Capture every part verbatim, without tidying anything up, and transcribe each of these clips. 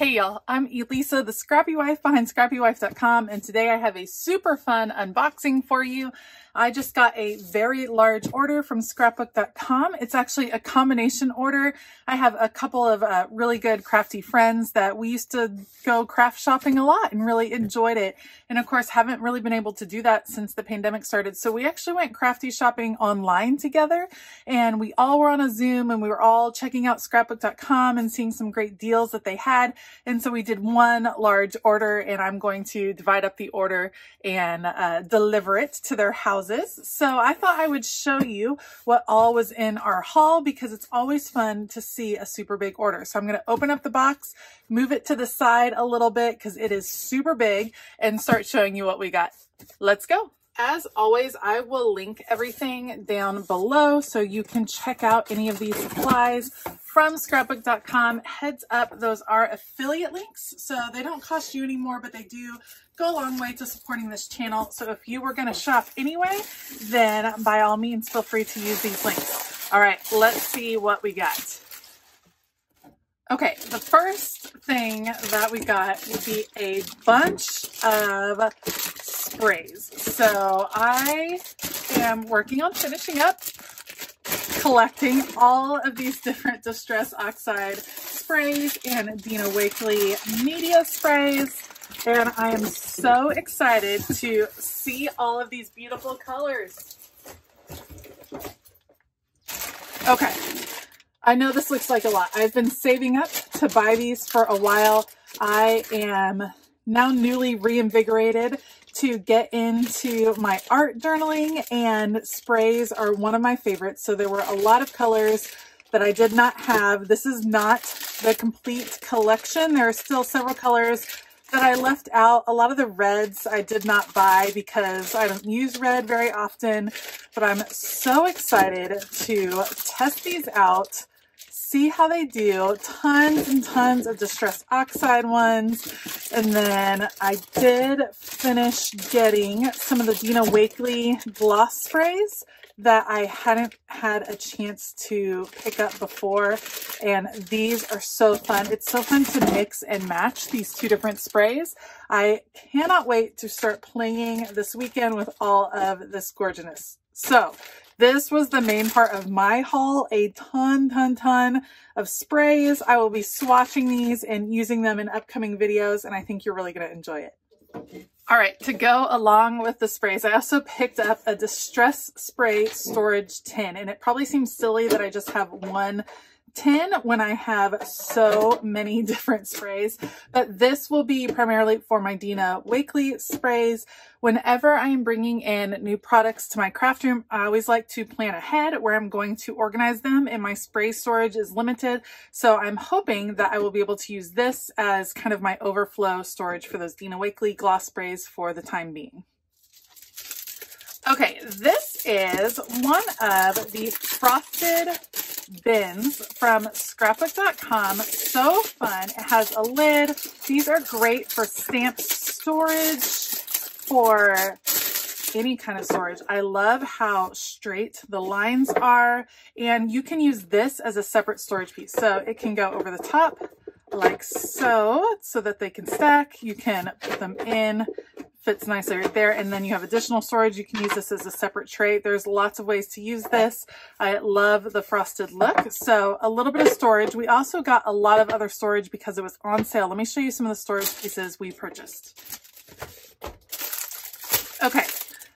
Hey y'all, I'm Elisa, the Scrappy Wife behind scrappy wife dot com, and today I have a super fun unboxing for you. I just got a very large order from scrapbook dot com. It's actually a combination order. I have a couple of uh, really good crafty friends that we used to go craft shopping a lot and really enjoyed it. And of course, haven't really been able to do that since the pandemic started. So we actually went crafty shopping online together, and we all were on a Zoom and we were all checking out scrapbook dot com and seeing some great deals that they had. And so we did one large order, and I'm going to divide up the order and uh, deliver it to their houses. So I thought I would show you what all was in our haul because it's always fun to see a super big order. So I'm going to open up the box, move it to the side a little bit because it is super big, and start showing you what we got. Let's go. As always, I will link everything down below so you can check out any of these supplies from scrapbook dot com. Heads up, those are affiliate links, so they don't cost you any more, but they do go a long way to supporting this channel. So if you were going to shop anyway, then by all means, feel free to use these links. All right, let's see what we got. Okay, the first thing that we got would be a bunch of sprays. So I am working on finishing up collecting all of these different Distress Oxide sprays and Dina Wakley media sprays. And I am so excited to see all of these beautiful colors. Okay. I know this looks like a lot. I've been saving up to buy these for a while. I am now newly reinvigorated to get into my art journaling, and sprays are one of my favorites. So there were a lot of colors that I did not have. This is not the complete collection. There are still several colors that I left out. A lot of the reds I did not buy because I don't use red very often, but I'm so excited to test these out. See how they do. Tons and tons of Distress Oxide ones. And then I did finish getting some of the Dina Wakley gloss sprays that I hadn't had a chance to pick up before. And these are so fun. It's so fun to mix and match these two different sprays. I cannot wait to start playing this weekend with all of this gorgeousness. So this was the main part of my haul, a ton, ton, ton of sprays. I will be swatching these and using them in upcoming videos, and I think you're really going to enjoy it. All right, to go along with the sprays, I also picked up a Distress Spray storage tin, and it probably seems silly that I just have one tin when I have so many different sprays, but this will be primarily for my Dina Wakley sprays. Whenever I am bringing in new products to my craft room, I always like to plan ahead where I'm going to organize them, and my spray storage is limited. So I'm hoping that I will be able to use this as kind of my overflow storage for those Dina Wakley gloss sprays for the time being. Okay, this is one of the frosted bins from scrapbook dot com. So fun. It has a lid. These are great for stamp storage, for any kind of storage. I love how straight the lines are, and you can use this as a separate storage piece. So it can go over the top like so, so that they can stack. You can put them in. Fits nicely right there. And then you have additional storage. You can use this as a separate tray. There's lots of ways to use this. I love the frosted look. So a little bit of storage. We also got a lot of other storage because it was on sale. Let me show you some of the storage pieces we purchased. Okay.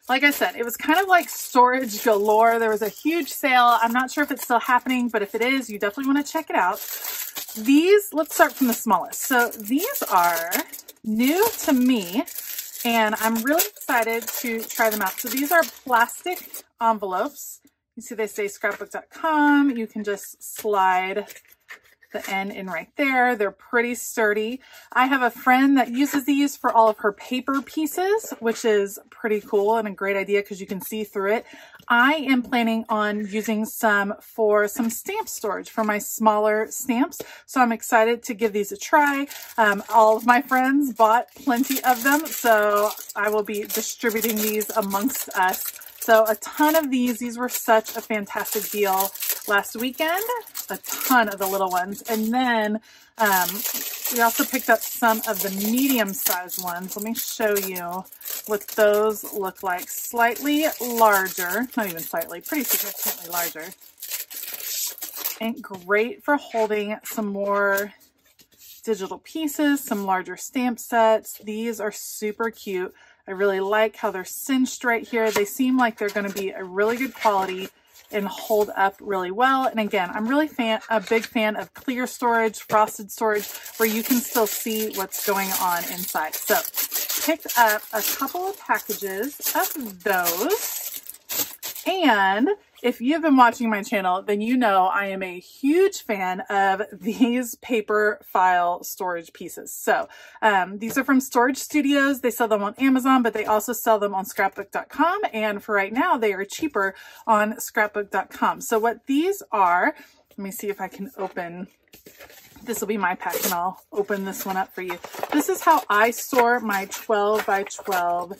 Like I said, it was kind of like storage galore. There was a huge sale. I'm not sure if it's still happening, but if it is, you definitely want to check it out. These, let's start from the smallest. So these are new to me, and I'm really excited to try them out. So these are plastic envelopes. You see they say scrapbook dot com. You can just slide the end in right there. They're pretty sturdy. I have a friend that uses these for all of her paper pieces, which is pretty cool and a great idea because you can see through it. I am planning on using some for some stamp storage for my smaller stamps. So I'm excited to give these a try. Um, all of my friends bought plenty of them, so I will be distributing these amongst us. So a ton of these. These were such a fantastic deal. last weekend, a ton of the little ones. And then um, we also picked up some of the medium-sized ones. Let me show you what those look like. Slightly larger, not even slightly, pretty significantly larger. And great for holding some more digital pieces, some larger stamp sets. These are super cute. I really like how they're cinched right here. They seem like they're going to be a really good quality and hold up really well. And again, I'm really fan, a big fan of clear storage, frosted storage, where you can still see what's going on inside. So picked up a couple of packages of those. And if you've been watching my channel, then you know I am a huge fan of these paper file storage pieces. So um, these are from Storage Studios. They sell them on Amazon, but they also sell them on scrapbook dot com. And for right now, they are cheaper on scrapbook dot com. So what these are, let me see if I can open. This will be my pack, and I'll open this one up for you. This is how I store my twelve by twelve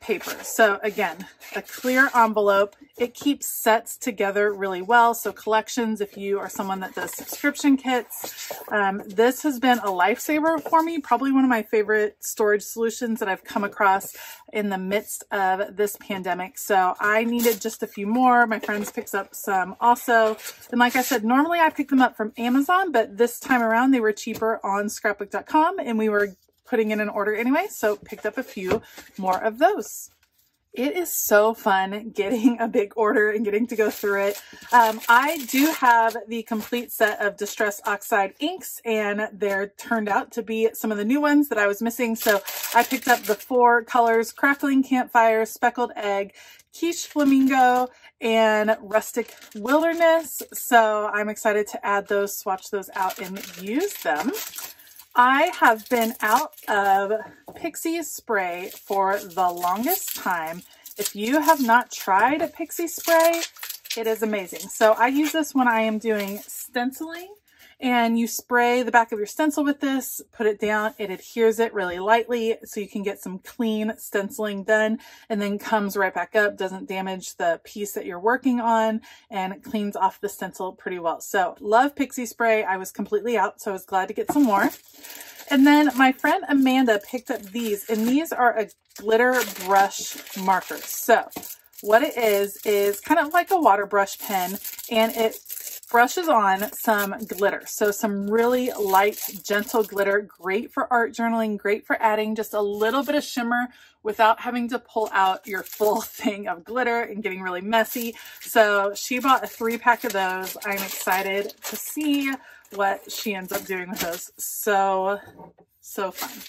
paper. So again, a clear envelope. It keeps sets together really well. So collections, if you are someone that does subscription kits, um, this has been a lifesaver for me. Probably one of my favorite storage solutions that I've come across in the midst of this pandemic. So I needed just a few more. My friends picked up some also. And like I said, normally I pick them up from Amazon, but this time around they were cheaper on scrapbook dot com, and we were putting in an order anyway, so picked up a few more of those. It is so fun getting a big order and getting to go through it. Um, I do have the complete set of Distress Oxide inks, and they're turned out to be some of the new ones that I was missing. So I picked up the four colors: Crackling Campfire, Speckled Egg, Quiche Flamingo, and Rustic Wilderness. So I'm excited to add those, swatch those out, and use them. I have been out of Pixie Spray for the longest time. If you have not tried a Pixie Spray, it is amazing. So I use this when I am doing stenciling, and you spray the back of your stencil with this, put it down, it adheres it really lightly so you can get some clean stenciling done, and then comes right back up, doesn't damage the piece that you're working on, and cleans off the stencil pretty well. So love Pixie Spray. I was completely out, so I was glad to get some more. And then my friend Amanda picked up these, and these are a glitter brush marker. So what it is, is kind of like a water brush pen, and it brushes on some glitter. So some really light, gentle glitter, great for art journaling, great for adding just a little bit of shimmer without having to pull out your full thing of glitter and getting really messy. So she bought a three pack of those. I'm excited to see what she ends up doing with those. So, so fun.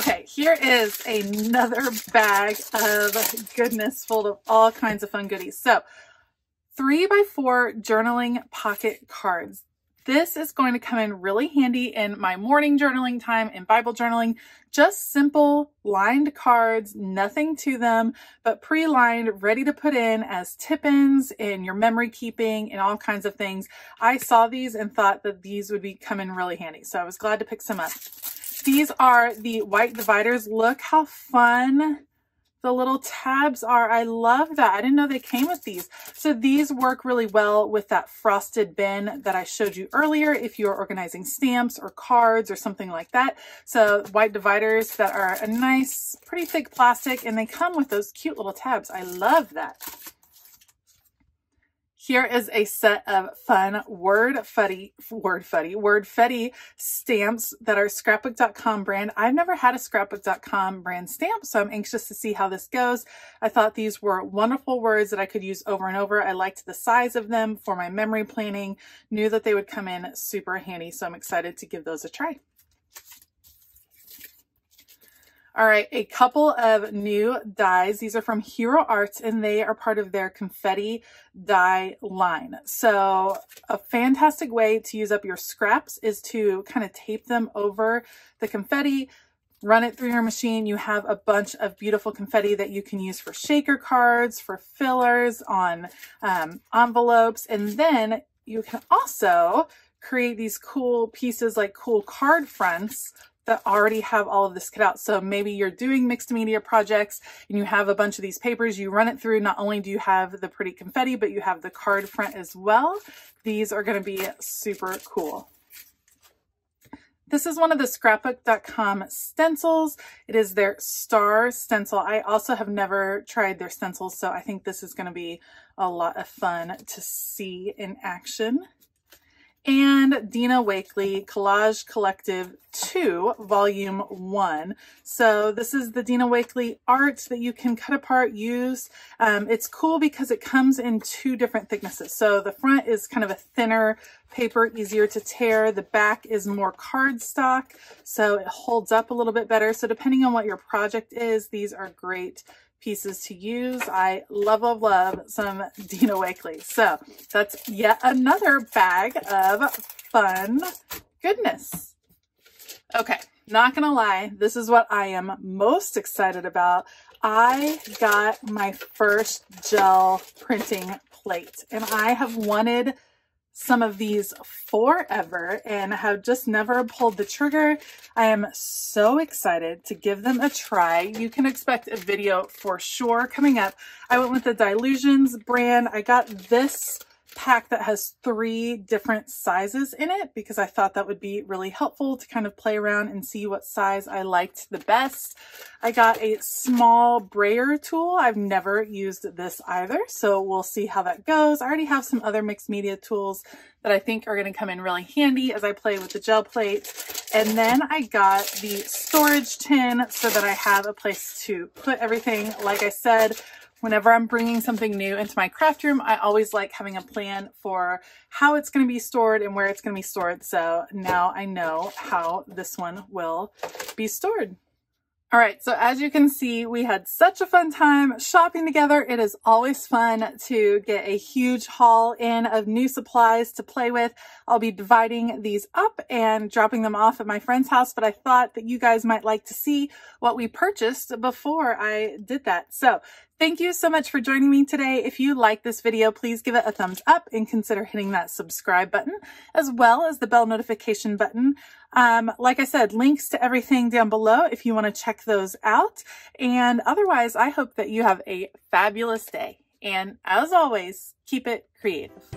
Okay, here is another bag of goodness full of all kinds of fun goodies. So three by four journaling pocket cards. This is going to come in really handy in my morning journaling time and Bible journaling. Just simple lined cards, nothing to them, but pre-lined, ready to put in as tip-ins in your memory keeping and all kinds of things. I saw these and thought that these would be come in really handy, so I was glad to pick some up. These are the white dividers. Look how fun the little tabs are. I love that. I didn't know they came with these. So these work really well with that frosted bin that I showed you earlier if you're organizing stamps or cards or something like that. So white dividers that are a nice, pretty thick plastic, and they come with those cute little tabs. I love that. Here is a set of fun Word Fuddy, Word Fuddy, Word Fuddy stamps that are scrapbook dot com brand. I've never had a scrapbook dot com brand stamp, so I'm anxious to see how this goes. I thought these were wonderful words that I could use over and over. I liked the size of them for my memory planning, knew that they would come in super handy, so I'm excited to give those a try. All right, a couple of new dies. These are from Hero Arts, and they are part of their confetti die line. So a fantastic way to use up your scraps is to kind of tape them over the confetti, run it through your machine. You have a bunch of beautiful confetti that you can use for shaker cards, for fillers on um, envelopes, and then you can also create these cool pieces like cool card fronts that already have all of this cut out. So maybe you're doing mixed media projects and you have a bunch of these papers, you run it through. Not only do you have the pretty confetti, but you have the card front as well. These are going to be super cool. This is one of the scrapbook dot com stencils. It is their star stencil. I also have never tried their stencils, so I think this is going to be a lot of fun to see in action. And Dina Wakley Collage Collective two, Volume one. So this is the Dina Wakley art that you can cut apart, use. Um, it's cool because it comes in two different thicknesses. So the front is kind of a thinner paper, easier to tear. The back is more cardstock, so it holds up a little bit better. So depending on what your project is, these are great pieces to use. I love, love, love some Dina Wakley. So that's yet another bag of fun goodness. Okay, not gonna lie, this is what I am most excited about. I got my first gel printing plate, and I have wanted some of these forever and have just never pulled the trigger. I am so excited to give them a try. You can expect a video for sure coming up. I went with the Dylusions brand. I got this pack that has three different sizes in it because I thought that would be really helpful to kind of play around and see what size I liked the best. I got a small brayer tool. I've never used this either, so we'll see how that goes. I already have some other mixed media tools that I think are going to come in really handy as I play with the gel plate. And then I got the storage tin so that I have a place to put everything. Like I said, whenever I'm bringing something new into my craft room, I always like having a plan for how it's going to be stored and where it's going to be stored. So now I know how this one will be stored. All right, so as you can see, we had such a fun time shopping together. It is always fun to get a huge haul in of new supplies to play with. I'll be dividing these up and dropping them off at my friend's house, but I thought that you guys might like to see what we purchased before I did that. So thank you so much for joining me today. If you like this video, please give it a thumbs up and consider hitting that subscribe button as well as the bell notification button. Um, like I said, links to everything down below if you want to check those out. And otherwise, I hope that you have a fabulous day. And as always, keep it creative.